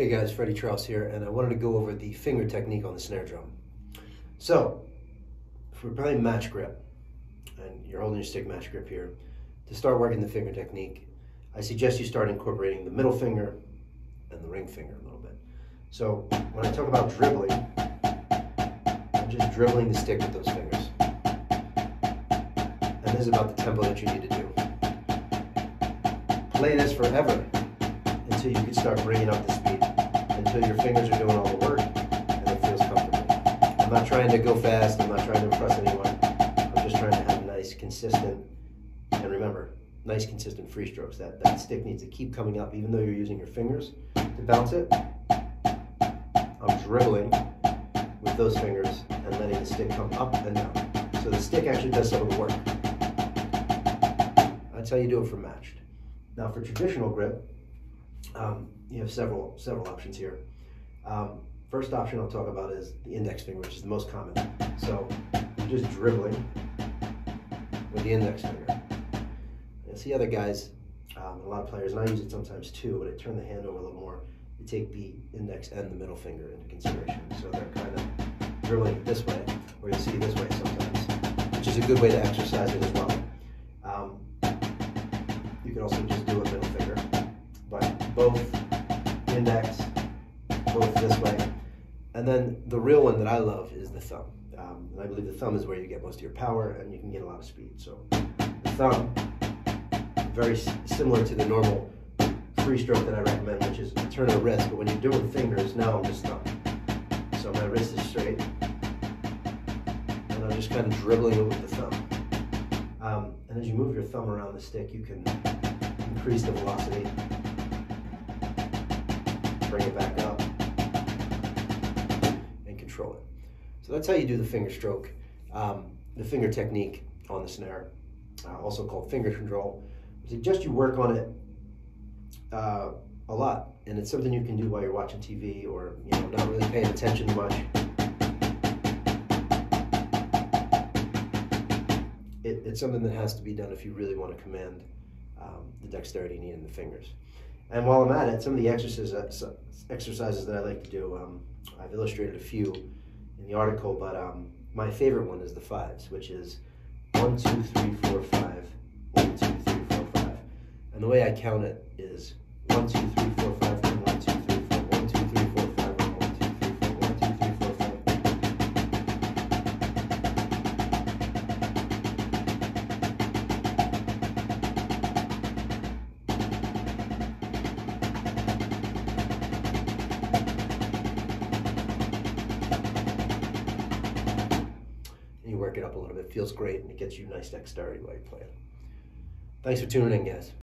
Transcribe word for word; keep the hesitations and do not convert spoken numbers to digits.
Hey guys, Freddy Charles here, and I wanted to go over the finger technique on the snare drum. So, for probably match grip, and you're holding your stick match grip here, to start working the finger technique, I suggest you start incorporating the middle finger and the ring finger a little bit. So, when I talk about dribbling, I'm just dribbling the stick with those fingers. And this is about the tempo that you need to do. Play this forever until you can start bringing up the speed, until your fingers are doing all the work and it feels comfortable. I'm not trying to go fast, I'm not trying to impress anyone, I'm just trying to have nice, consistent, and remember, nice, consistent free strokes. That, that stick needs to keep coming up, even though you're using your fingers to bounce it. I'm dribbling with those fingers and letting the stick come up and down. So the stick actually does some of the work. That's how you do it for matched. Now for traditional grip, Um, you have several several options here. Um, first option I'll talk about is the index finger, which is the most common. So you're just dribbling with the index finger. I see other guys, um, a lot of players, and I use it sometimes too, but I turn the hand over a little more. You take the index and the middle finger into consideration. So they're kind of dribbling this way, or you'll see this way sometimes, which is a good way to exercise it as well. Um, you can also just do a middle finger. But both index, both this way. And then the real one that I love is the thumb. Um, and I believe the thumb is where you get most of your power and you can get a lot of speed. So the thumb, very similar to the normal free stroke that I recommend, which is turn of the wrist. But when you're doing fingers, now I'm just thumb. So my wrist is straight. And I'm just kind of dribbling it with the thumb. Um, and as you move your thumb around the stick, you can increase the velocity. Bring it back up and control it. So that's how you do the finger stroke, um, the finger technique on the snare, uh, also called finger control. I suggest you work on it uh, a lot, and it's something you can do while you're watching T V or you know not really paying attention much. It, it's something that has to be done if you really want to command um, the dexterity needed in the fingers. And while I'm at it, some of the exercises that I like to do, um, I've illustrated a few in the article, but um, my favorite one is the fives, which is one, two, three, four, five, one, two, three, four, five. And the way I count it is one, two, three, four, five, one, one, two, three, four, one, two, three, four, five, one, two, three, four, one, two, three, four, work it up a little bit. It feels great and it gets you nice dexterity while you're playing. Thanks for tuning in, guys.